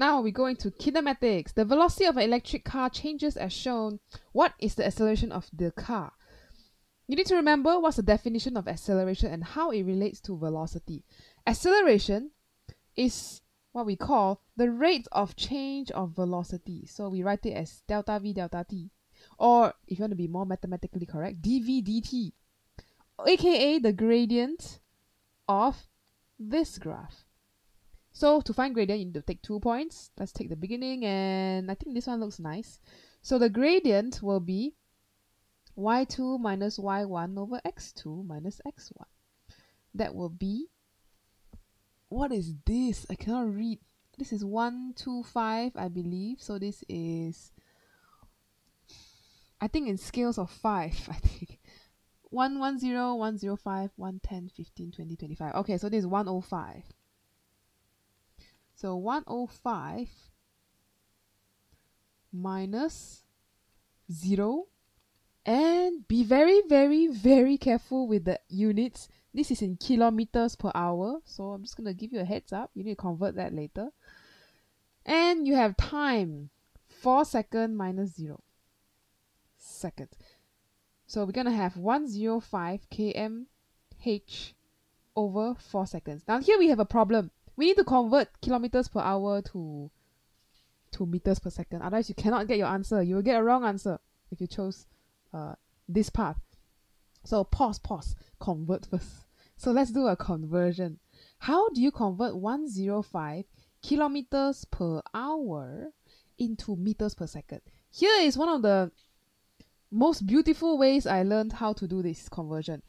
Now we're going to kinematics. The velocity of an electric car changes as shown. What is the acceleration of the car? You need to remember what's the definition of acceleration and how it relates to velocity. Acceleration is what we call the rate of change of velocity. So we write it as delta v delta t. Or if you want to be more mathematically correct, dv dt. AKA the gradient of this graph. So to find gradient, you need to take 2 points. Let's take the beginning, and I think this one looks nice. So the gradient will be y2 minus y1 over x2 minus x1. That will be, what is this? I cannot read. This is 125, I believe. So this is, I think in scales of 5, I think. 110, 105, 110, 15, 20, 25. Okay, so this is 105. So 105 minus 0. And be very, very, very careful with the units. This is in kilometers per hour. So I'm just going to give you a heads up. You need to convert that later. And you have time. 4 seconds minus 0 seconds. So we're going to have 105 kmh over 4 seconds. Now here we have a problem. We need to convert kilometers per hour to meters per second. Otherwise, you cannot get your answer. You will get a wrong answer if you chose this path. So pause, convert first. So let's do a conversion. How do you convert 105 kilometers per hour into meters per second? Here is one of the most beautiful ways I learned how to do this conversion.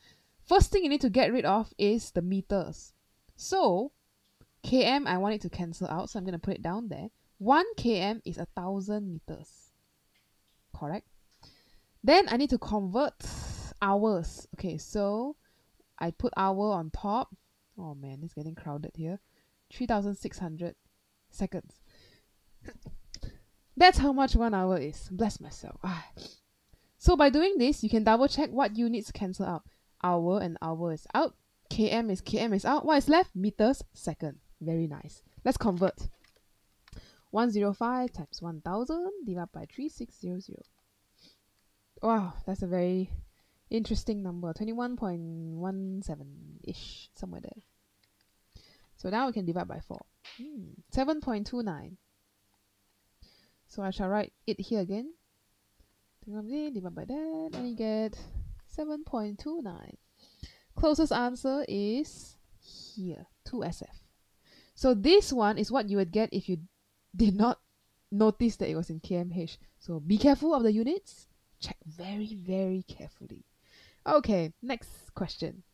First thing you need to get rid of is the meters. So km, I want it to cancel out, so I'm going to put it down there. 1 km is 1,000 meters. Correct? Then I need to convert hours. Okay, so I put hour on top. Oh man, it's getting crowded here. 3,600 seconds. That's how much 1 hour is. Bless myself. So by doing this, you can double check what units cancel out. Hour and hour is out. Km is out. What is left? Meters, second. Very nice. Let's convert. 105 times 1,000 divided by 3600. Wow, that's a very interesting number. 21.17-ish, somewhere there. So now we can divide by 4. 7.29. So I shall write it here again. Divide by that, and you get 7.29. Closest answer is here, 2SF. So this one is what you would get if you did not notice that it was in kmh. So be careful of the units. Check very, very carefully. Okay, next question.